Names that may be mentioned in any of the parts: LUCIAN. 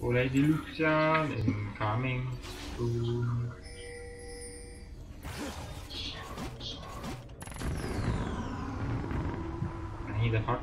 Lady Lucian is coming soon. I need a heart.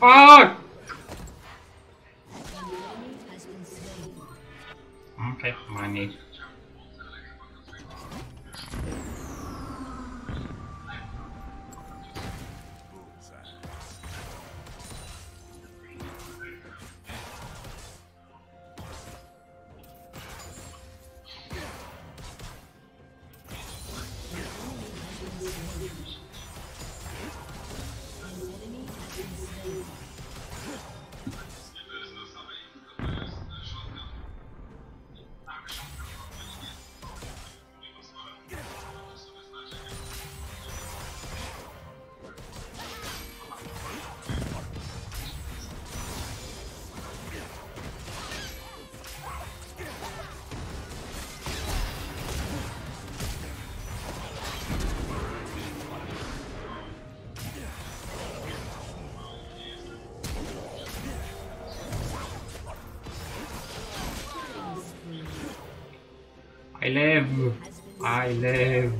Fuck! Okay, money. I live.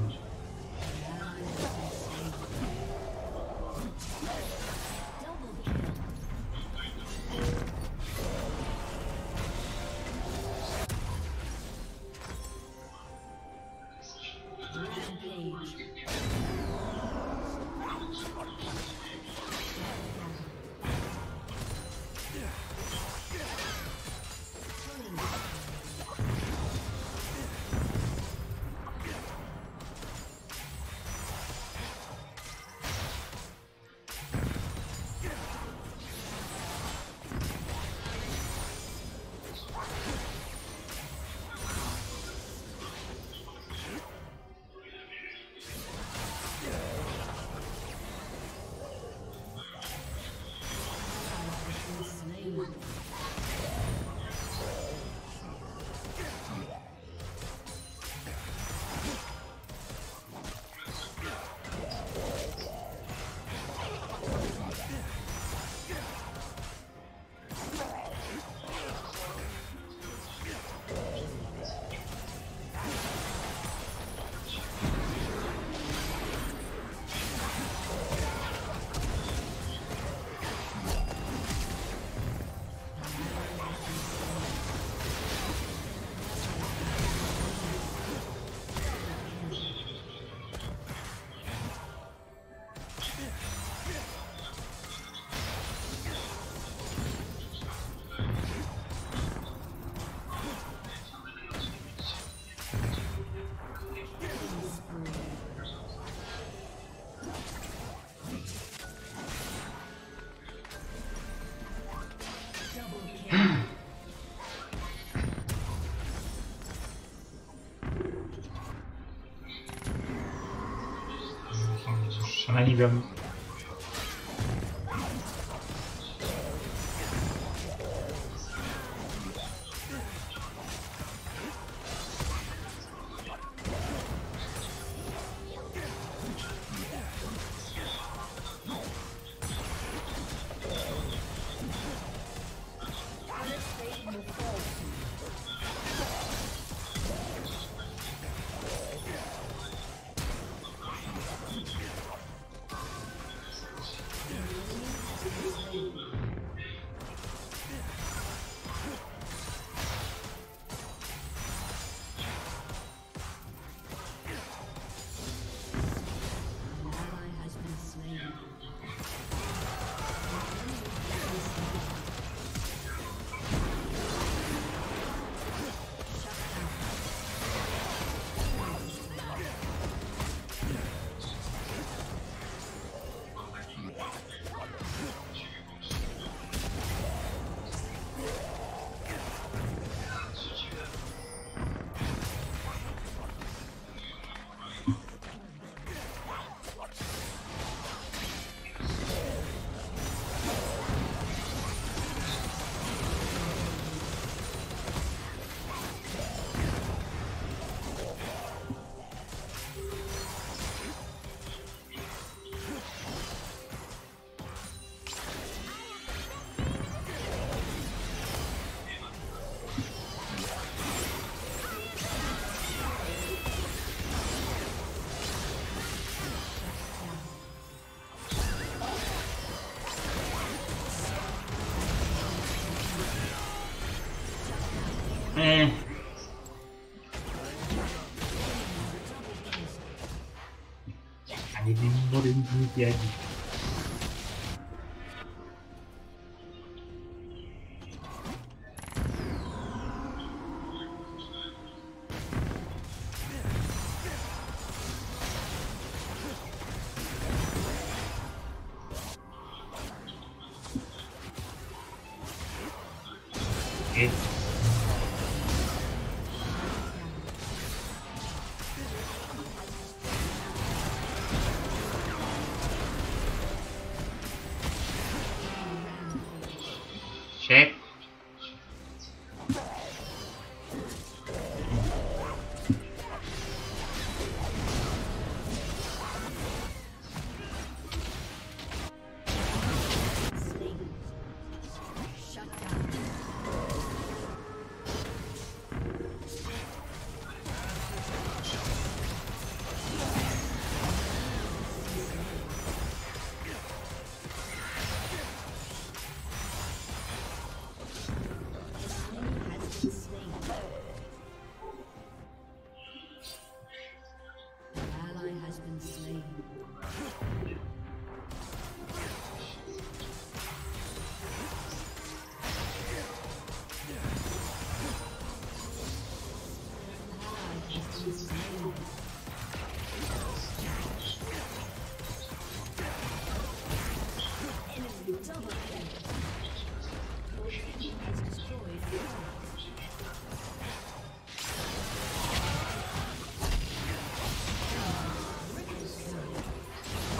shiny gun. I yeah.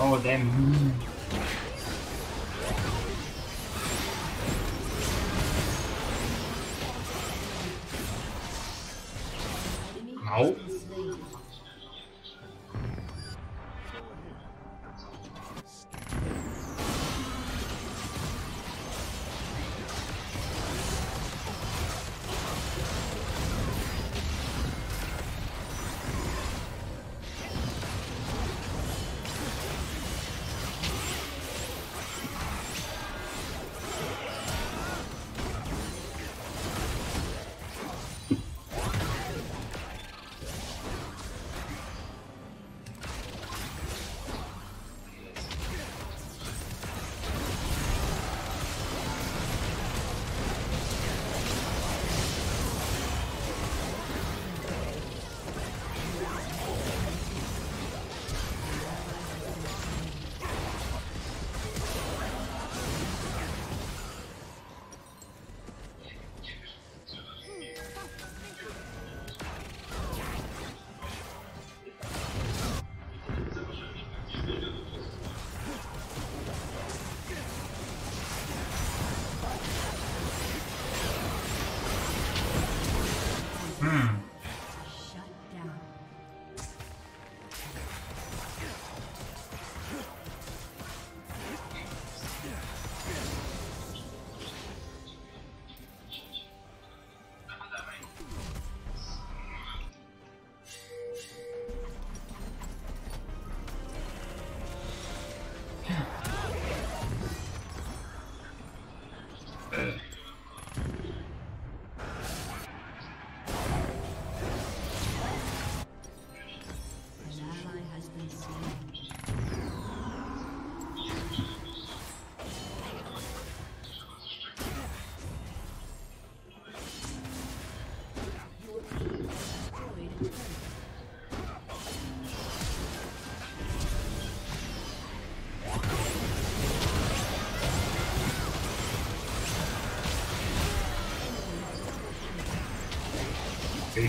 Oh, damn. No.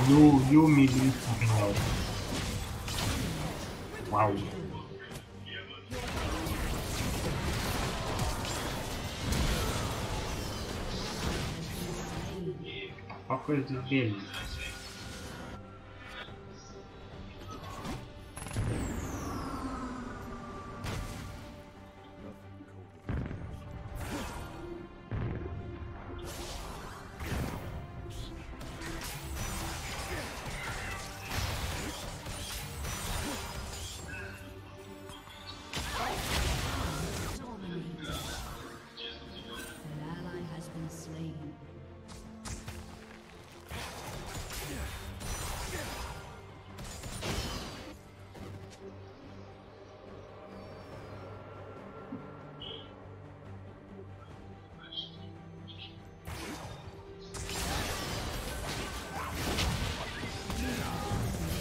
You immediately fucking know. Wow. Qual coisa dele?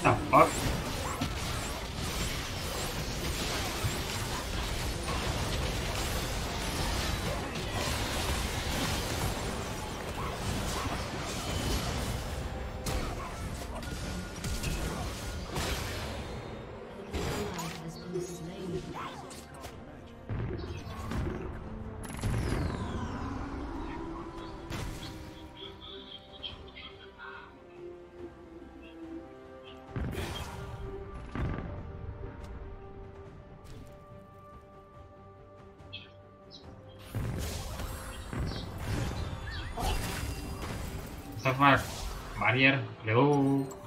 What the fuck? Barrier, hello. What the fuck?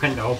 Hello.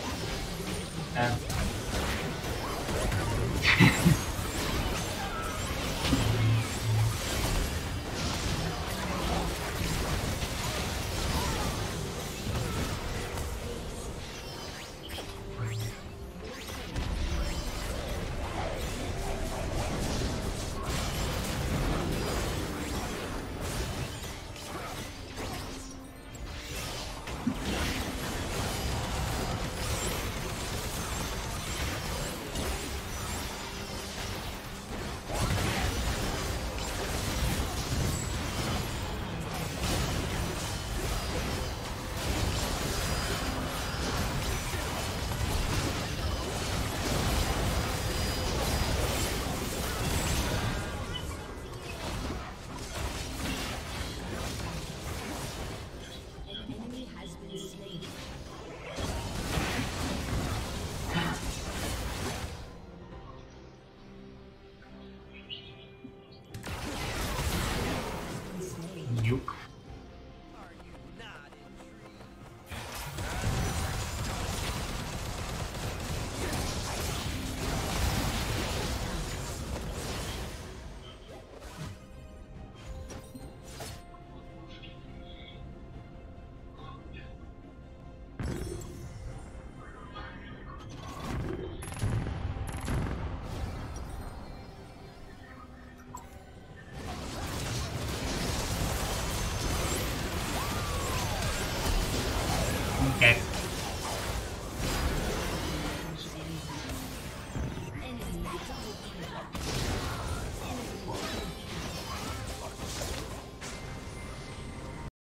Okay.